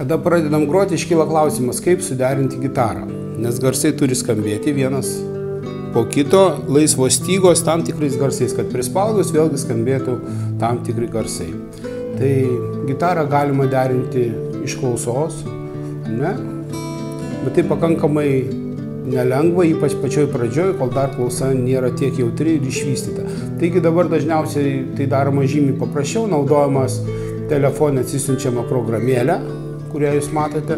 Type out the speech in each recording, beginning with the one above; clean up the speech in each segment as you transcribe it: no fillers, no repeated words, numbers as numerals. Kada pradedam groti, iškyla klausimas, kaip suderinti gitarą, nes garsai turi skambėti vienas po kito, laisvos stygos tam tikrais garsais, kad prispaudus vėlgi skambėtų tam tikri garsai. Tai gitarą galima derinti iš klausos, ne? Bet tai pakankamai nelengva, ypač pačioj pradžioj, kol dar klausa nėra tiek jautri ir išvystyta. Taigi dabar dažniausiai tai daroma žymiai paprasčiau, naudojamas telefone atsisiunčiama programėlę, kurią jūs matote.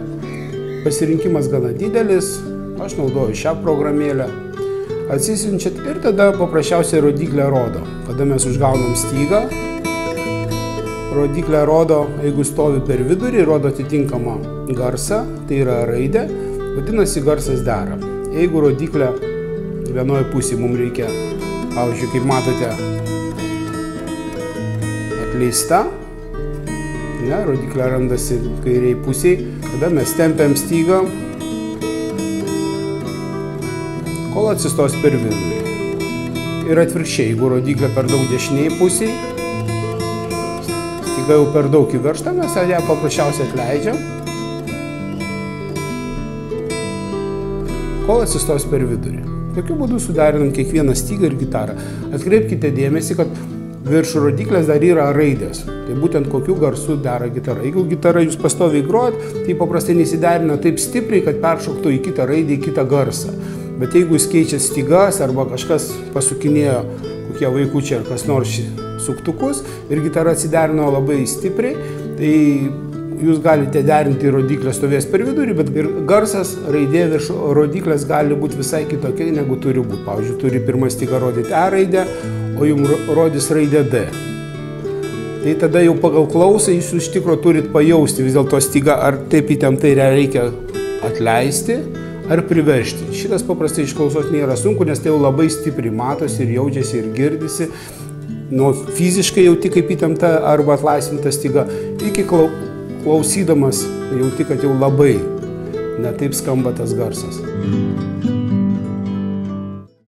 Pasirinkimas gana didelis, aš naudoju šią programėlę. Atsisiunčiat ir tada paprasčiausiai rodiklė rodo. Kada mes užgaunam stygą, rodiklė rodo, jeigu stovi per vidurį, rodo atitinkamą garsą, tai yra raidė, vadinasi garsas dera. Jeigu rodiklė vienoje pusėje mums reikia, pavyzdžiui, kaip matote, atleista, ne, rodiklė randasi kairiai pusėje, tada mes tempiam stygą, kol atsistos per vidurį. Ir atvirkščiai, jeigu rodiklė per daug dešiniai pusėj, styga jau per daug įveržta, mes ją paprasčiausiai atleidžiam, kol atsistos per vidurį. Tokiu būdu suderinam kiekvieną stygą ir gitarą. Atkreipkite dėmesį, kad virš rodiklės dar yra raidės. Tai būtent kokiu garsu dera gitara. Jeigu gitara jūs pastoviai grojat, tai paprastai nesiderina taip stipriai, kad peršoktų į kitą raidę, į kitą garsą. Bet jeigu jis keičia stygas arba kažkas pasukinėjo, kokie vaikučiai ar kas nors suktukus, ir gitara atsiderino labai stipriai, tai jūs galite derinti rodiklės stovės per vidurį, bet ir garsas raidė virš rodiklės gali būti visai kitokia, negu turi būti. Pavyzdžiui, turi pirmą stygą rodyti E raidę, o jums rodys raidę D. Tai tada jau pagal klausą jūs iš tikro turit pajausti vis dėlto stygą, ar taip įtemptai reikia atleisti, ar priveršti. Šitas paprastai iš klausos nėra sunku, nes tai jau labai stipriai matosi ir jaučiasi ir girdisi. Nu, fiziškai jauti kaip įtempta arba atlaisvinta styga, iki klausydamas jauti, kad jau labai netaip skamba tas garsas.